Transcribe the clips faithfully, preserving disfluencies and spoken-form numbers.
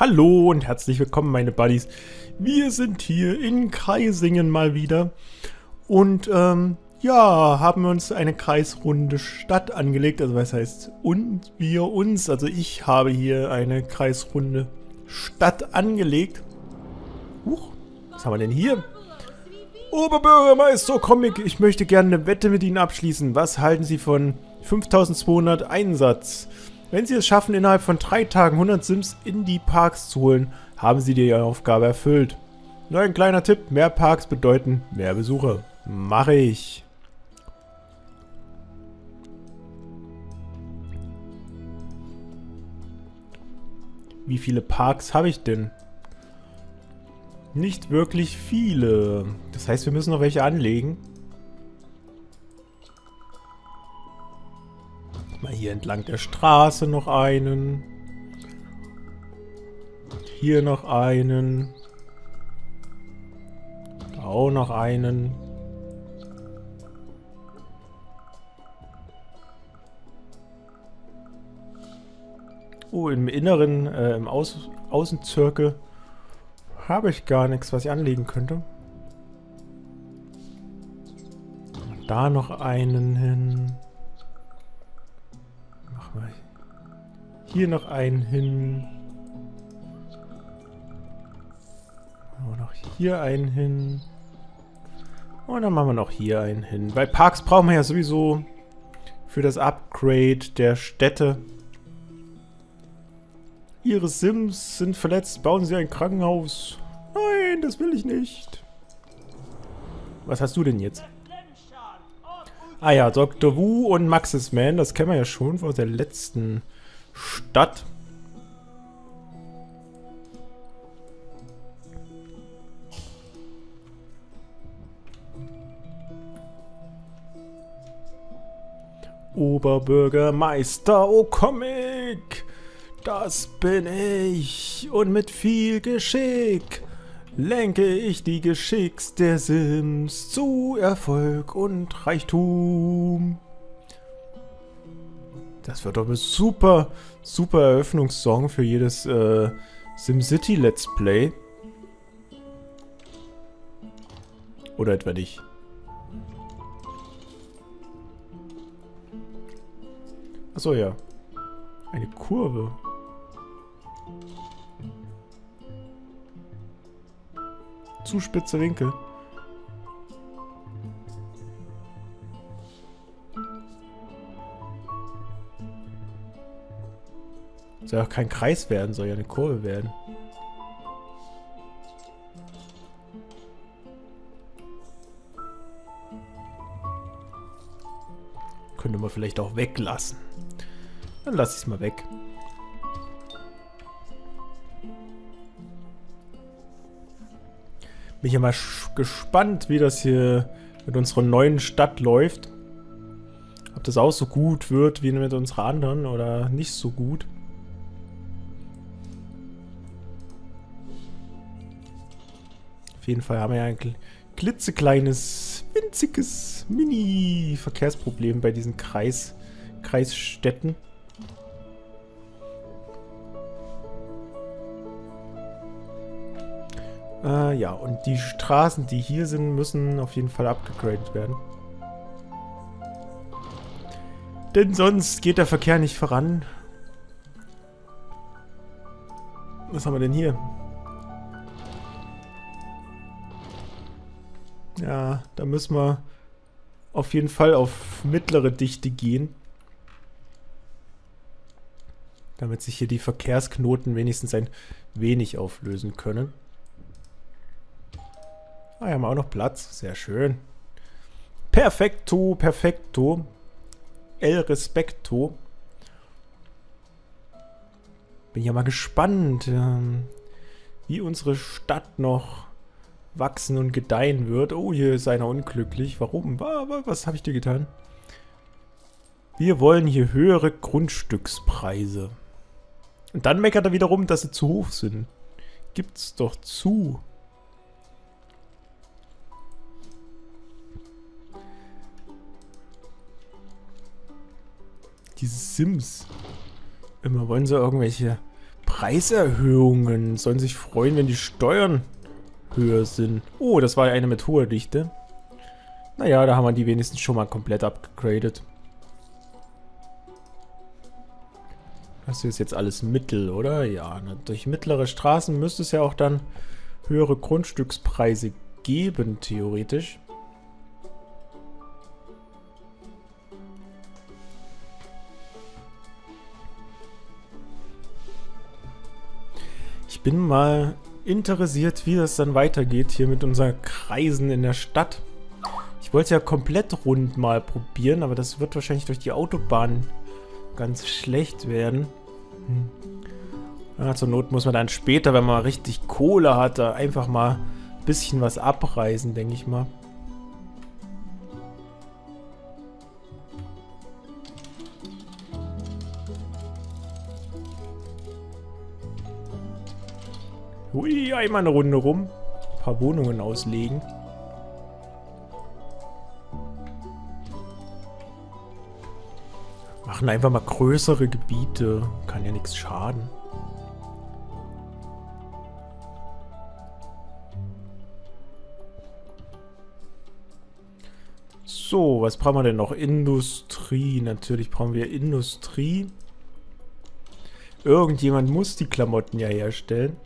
Hallo und herzlich willkommen, meine Buddies. Wir sind hier in Kreisingen mal wieder und ähm, ja, haben uns eine kreisrunde Stadt angelegt. Also was heißt und wir uns? Also ich habe hier eine kreisrunde Stadt angelegt. Huch, was haben wir denn hier? Oberbürgermeister Ocomic, ich möchte gerne eine Wette mit Ihnen abschließen. Was halten Sie von fünftausendzweihundert Einsatz? Wenn Sie es schaffen, innerhalb von drei Tagen hundert Sims in die Parks zu holen, haben Sie die Aufgabe erfüllt. Nur ein kleiner Tipp, mehr Parks bedeuten mehr Besucher. Mache ich. Wie viele Parks habe ich denn? Nicht wirklich viele. Das heißt, wir müssen noch welche anlegen. Mal hier entlang der Straße noch einen. Hier noch einen. Da auch noch einen. Oh, im Inneren, äh, im Außen- Außenzirkel habe ich gar nichts, was ich anlegen könnte. Da noch einen hin. Hier noch einen hin. Und noch hier einen hin. Und dann machen wir noch hier einen hin. Weil Parks brauchen wir ja sowieso für das Upgrade der Städte. Ihre Sims sind verletzt. Bauen Sie ein Krankenhaus. Nein, das will ich nicht. Was hast du denn jetzt? Ah ja, Doktor Wu und Maxis Man. Das kennen wir ja schon aus der letzten Stadt. Oberbürgermeister Ocomic. Das bin ich. Und mit viel Geschick lenke ich die Geschicks der Sims zu Erfolg und Reichtum. Das wird doch ein super, super Eröffnungssong für jedes äh, SimCity Let's Play. Oder etwa nicht. Achso, ja. Eine Kurve. Zu spitze Winkel. Soll ja auch kein Kreis werden, soll ja eine Kurve werden. Könnte man vielleicht auch weglassen. Dann lasse ich es mal weg. Bin ja mal gespannt, wie das hier mit unserer neuen Stadt läuft. Ob das auch so gut wird wie mit unserer anderen oder nicht so gut. Auf jeden Fall haben wir ja ein klitzekleines, winziges Mini-Verkehrsproblem bei diesen Kreis, Kreisstädten. Äh, ja, und die Straßen, die hier sind, müssen auf jeden Fall abgegradet werden. Denn sonst geht der Verkehr nicht voran. Was haben wir denn hier? Ja, da müssen wir auf jeden Fall auf mittlere Dichte gehen. Damit sich hier die Verkehrsknoten wenigstens ein wenig auflösen können. Ah, hier haben wir auch noch Platz. Sehr schön. Perfekto, perfekto. El Respecto. Bin ja mal gespannt, wie unsere Stadt noch wachsen und gedeihen wird. Oh, hier ist einer unglücklich. Warum? Was habe ich dir getan? Wir wollen hier höhere Grundstückspreise. Und dann meckert er wiederum, dass sie zu hoch sind. Gibt's doch zu. Diese Sims. Immer wollen sie irgendwelche Preiserhöhungen. Sollen sich freuen, wenn die Steuern höher sind. Oh, das war ja eine mit hoher Dichte. Naja, da haben wir die wenigstens schon mal komplett upgradet. Das ist jetzt alles mittel, oder? Ja, ne? Durch mittlere Straßen müsste es ja auch dann höhere Grundstückspreise geben, theoretisch. Ich bin mal interessiert, wie das dann weitergeht hier mit unseren Kreisen in der Stadt. Ich wollte es ja komplett rund mal probieren, aber das wird wahrscheinlich durch die Autobahn ganz schlecht werden. Hm. Ja, zur Not muss man dann später, wenn man richtig Kohle hat, da einfach mal ein bisschen was abreißen, denke ich mal. Hui, einmal eine Runde rum. Ein paar Wohnungen auslegen. Machen einfach mal größere Gebiete. Kann ja nichts schaden. So, was brauchen wir denn noch? Industrie. Natürlich brauchen wir Industrie. Irgendjemand muss die Klamotten ja herstellen.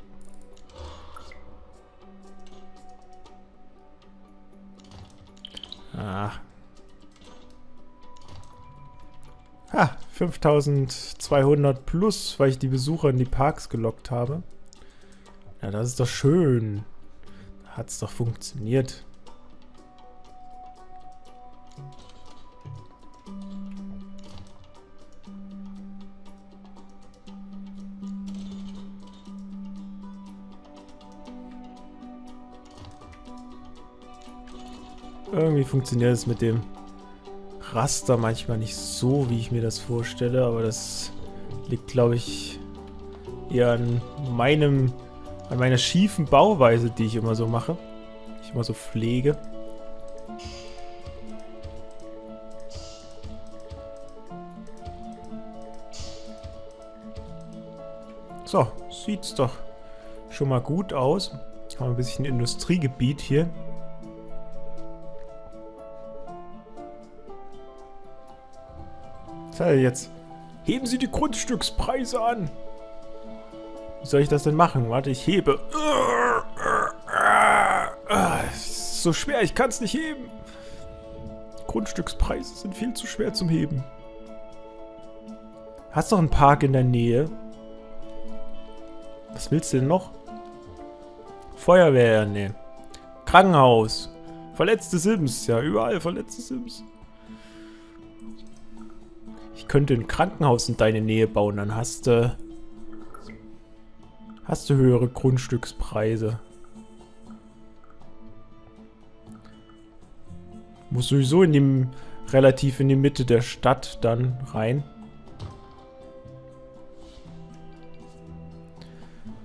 Ah. Ha, fünftausendzweihundert plus, weil ich die Besucher in die Parks gelockt habe. Ja, das ist doch schön. Hat's doch funktioniert. Irgendwie funktioniert es mit dem Raster manchmal nicht so, wie ich mir das vorstelle, aber das liegt, glaube ich, eher an meinem, an meiner schiefen Bauweise, die ich immer so mache, die ich immer so pflege. So, sieht's doch schon mal gut aus. Haben wir ein bisschen Industriegebiet hier. Jetzt heben Sie die Grundstückspreise an. Wie soll ich das denn machen? Warte, ich hebe. Ist so schwer, ich kann es nicht heben. Grundstückspreise sind viel zu schwer zum Heben. Hast doch einen Park in der Nähe. Was willst du denn noch? Feuerwehr, ne. Krankenhaus. Verletzte Sims. Ja, überall verletzte Sims. Ich könnte ein Krankenhaus in deine Nähe bauen, dann hast du hast du höhere Grundstückspreise. Muss sowieso in dem relativ in die Mitte der Stadt dann rein.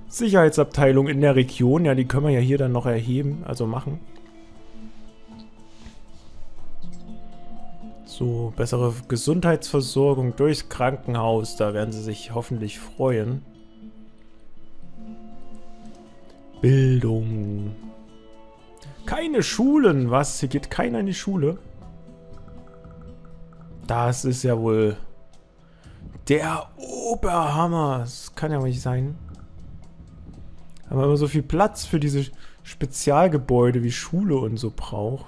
Sicherheitsabteilung in der Region, ja, die können wir ja hier dann noch erheben, also machen. So, bessere Gesundheitsversorgung durchs Krankenhaus, da werden sie sich hoffentlich freuen. Bildung. Keine Schulen, was? Hier geht keiner in die Schule. Das ist ja wohl der Oberhammer. Das kann ja wohl nicht sein. Haben wir immer so viel Platz für diese Spezialgebäude wie Schule und so braucht.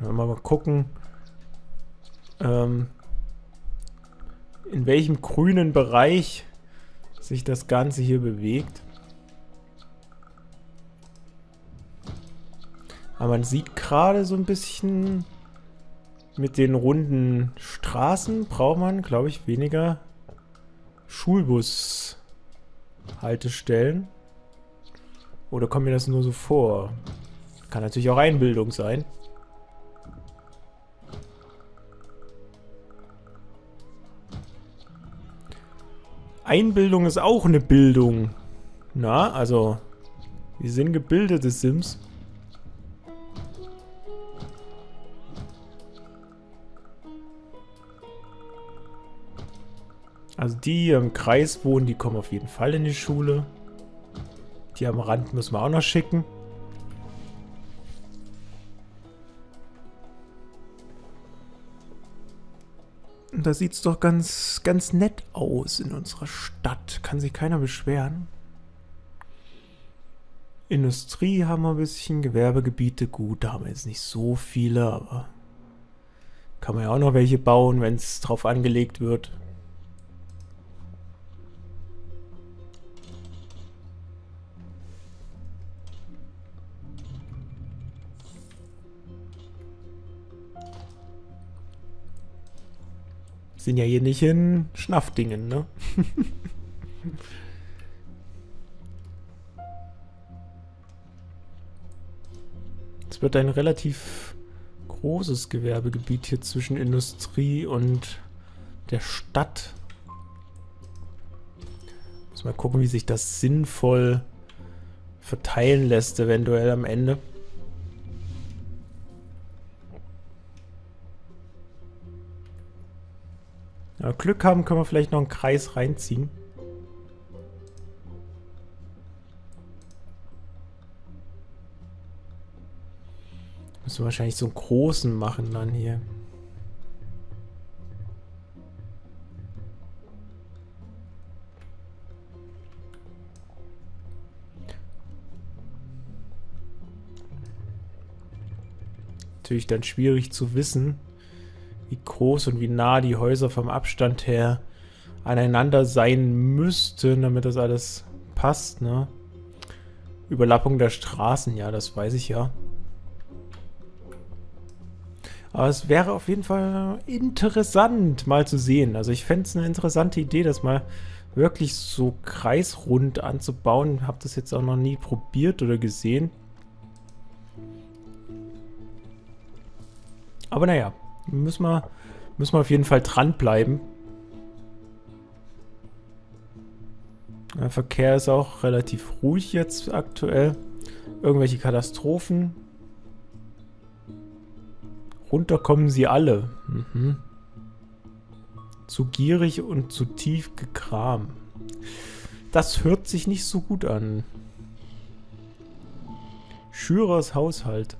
Wenn wir mal gucken, ähm, in welchem grünen Bereich sich das Ganze hier bewegt. Aber man sieht gerade so ein bisschen, mit den runden Straßen braucht man, glaube ich, weniger Schulbus-Haltestellen. Oder kommt mir das nur so vor? Kann natürlich auch Einbildung sein. Einbildung ist auch eine Bildung. Na, also, wir sind gebildete Sims. Also die hier im Kreis wohnen, die kommen auf jeden Fall in die Schule. Die am Rand müssen wir auch noch schicken. Da sieht es doch ganz, ganz nett aus in unserer Stadt. Kann sich keiner beschweren. Industrie haben wir ein bisschen, Gewerbegebiete, gut, da haben wir jetzt nicht so viele, aber kann man ja auch noch welche bauen, wenn es drauf angelegt wird. Sind ja hier nicht in Schnaffdingen, ne? Es wird ein relativ großes Gewerbegebiet hier zwischen Industrie und der Stadt. Muss mal gucken, wie sich das sinnvoll verteilen lässt, eventuell am Ende. Wenn wir Glück haben, können wir vielleicht noch einen Kreis reinziehen. Müssen wir wahrscheinlich so einen großen machen dann hier. Natürlich dann schwierig zu wissen, wie groß und wie nah die Häuser vom Abstand her aneinander sein müssten, damit das alles passt, ne? Überlappung der Straßen, ja, das weiß ich ja. Aber es wäre auf jeden Fall interessant, mal zu sehen. Also ich fände es eine interessante Idee, das mal wirklich so kreisrund anzubauen. Habe das jetzt auch noch nie probiert oder gesehen. Aber naja. Müssen wir, müssen wir auf jeden Fall dranbleiben. Der Verkehr ist auch relativ ruhig jetzt aktuell. Irgendwelche Katastrophen. Runter kommen sie alle. Mhm. Zu gierig und zu tief gegraben. Das hört sich nicht so gut an. Schürers Haushalt.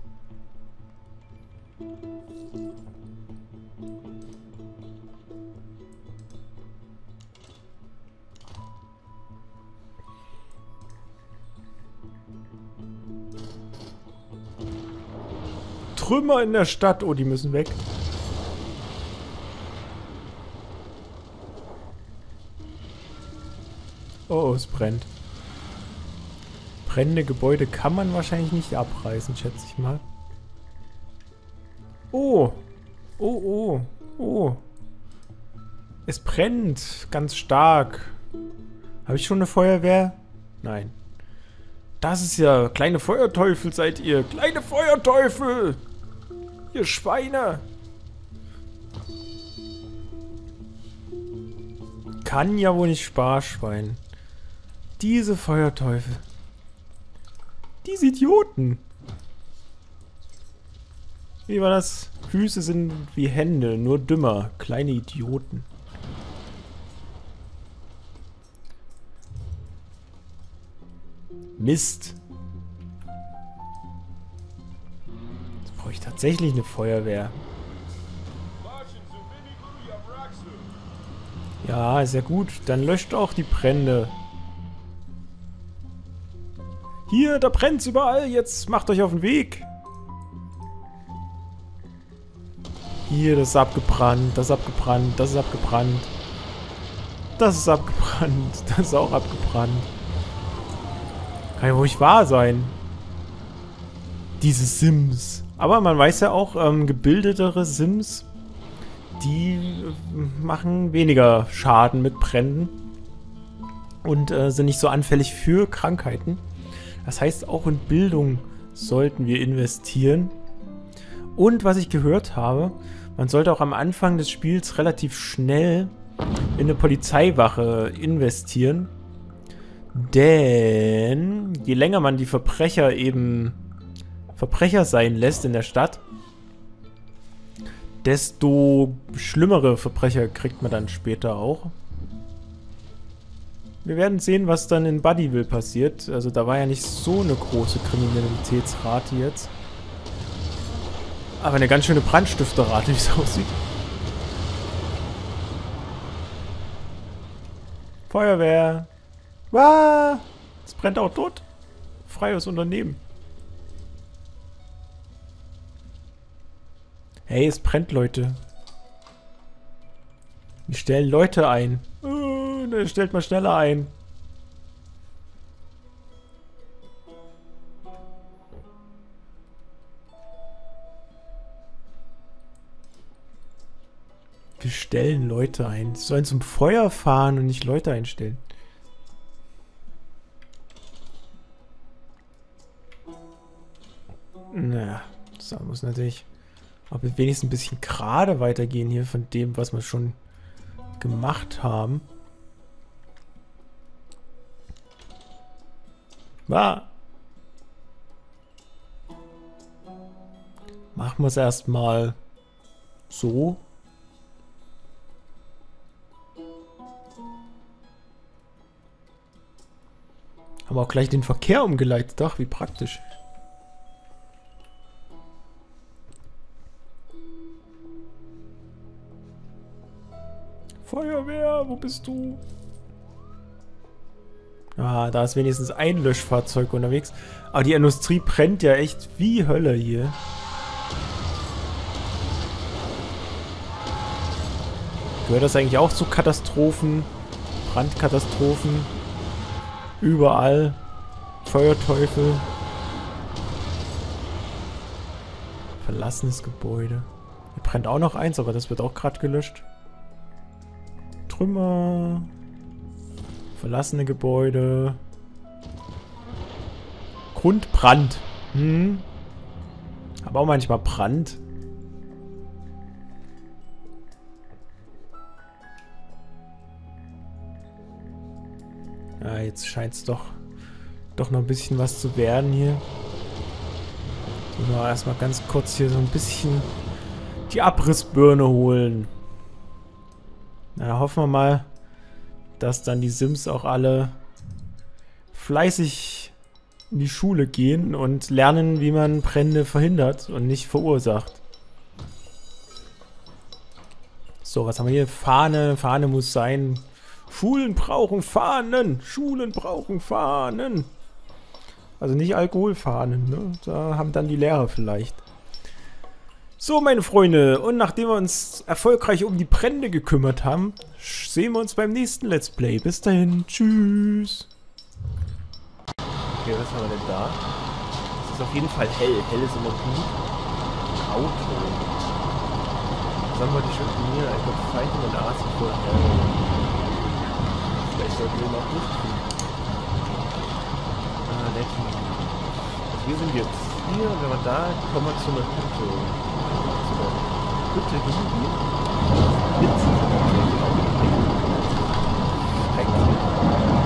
Trümmer in der Stadt. Oh, die müssen weg. Oh, oh, es brennt. Brennende Gebäude kann man wahrscheinlich nicht abreißen, schätze ich mal. Oh. Oh, oh, oh. Es brennt ganz stark. Habe ich schon eine Feuerwehr? Nein. Das ist ja... Kleine Feuerteufel seid ihr. Kleine Feuerteufel! Ihr Schweine! Kann ja wohl nicht Sparschwein. Diese Feuerteufel. Diese Idioten. Wie war das? Füße sind wie Hände, nur dümmer. Kleine Idioten. Mist. Jetzt brauche ich tatsächlich eine Feuerwehr. Ja, ist ja gut. Dann löscht auch die Brände. Hier, da brennt's überall. Jetzt macht euch auf den Weg. Hier, das ist abgebrannt. Das ist abgebrannt. Das ist abgebrannt. Das ist abgebrannt. Das ist auch abgebrannt. Kann ja ruhig wahr sein. Diese Sims. Aber man weiß ja auch, ähm, gebildetere Sims, die äh, machen weniger Schaden mit Bränden und äh, sind nicht so anfällig für Krankheiten. Das heißt, auch in Bildung sollten wir investieren. Und was ich gehört habe, man sollte auch am Anfang des Spiels relativ schnell in eine Polizeiwache investieren. Denn je länger man die Verbrecher eben Verbrecher sein lässt in der Stadt, desto schlimmere Verbrecher kriegt man dann später auch. Wir werden sehen, was dann in Buddyville passiert. Also da war ja nicht so eine große Kriminalitätsrate jetzt. Aber eine ganz schöne Brandstifterrate, wie es aussieht. Feuerwehr. Ah, es brennt auch tot. Freies Unternehmen. Hey, es brennt, Leute. Wir stellen Leute ein. Oh, ne, stellt mal schneller ein. Wir stellen Leute ein. Sie sollen zum Feuer fahren und nicht Leute einstellen. Naja, das muss natürlich aber wenigstens ein bisschen gerade weitergehen hier von dem, was wir schon gemacht haben. Ah. Machen wir es erstmal so. Haben wir auch gleich den Verkehr umgeleitet. Ach, wie praktisch. Feuerwehr, wo bist du? Ah, da ist wenigstens ein Löschfahrzeug unterwegs. Aber die Industrie brennt ja echt wie Hölle hier. Gehört das eigentlich auch zu Katastrophen? Brandkatastrophen? Überall. Feuerteufel. Verlassenes Gebäude. Hier brennt auch noch eins, aber das wird auch gerade gelöscht. Trümmer. Verlassene Gebäude. Grundbrand. Hm. Aber auch manchmal Brand. Ah, jetzt scheint es doch, doch noch ein bisschen was zu werden hier. Mal erstmal ganz kurz hier so ein bisschen die Abrissbirne holen. Na, hoffen wir mal, dass dann die Sims auch alle fleißig in die Schule gehen und lernen, wie man Brände verhindert und nicht verursacht. So, was haben wir hier? Fahne. Fahne muss sein. Schulen brauchen Fahnen. Schulen brauchen Fahnen. Also nicht Alkoholfahnen, ne? Da haben dann die Lehrer vielleicht. So, meine Freunde, und nachdem wir uns erfolgreich um die Brände gekümmert haben, sehen wir uns beim nächsten Let's Play. Bis dahin, tschüss. Okay, was haben wir denn da? Es ist auf jeden Fall hell. Hell ist immer gut. Auto. Sagen wir die Schöpfung hier, ich glaube, Zeichen und Asien vor. Vielleicht sollten wir noch nicht kriegen. Ah, letzten. Also hier sind wir jetzt. Hier, wenn wir da kommen wir zu einer Hütte. Bitte hinten. Jetzt.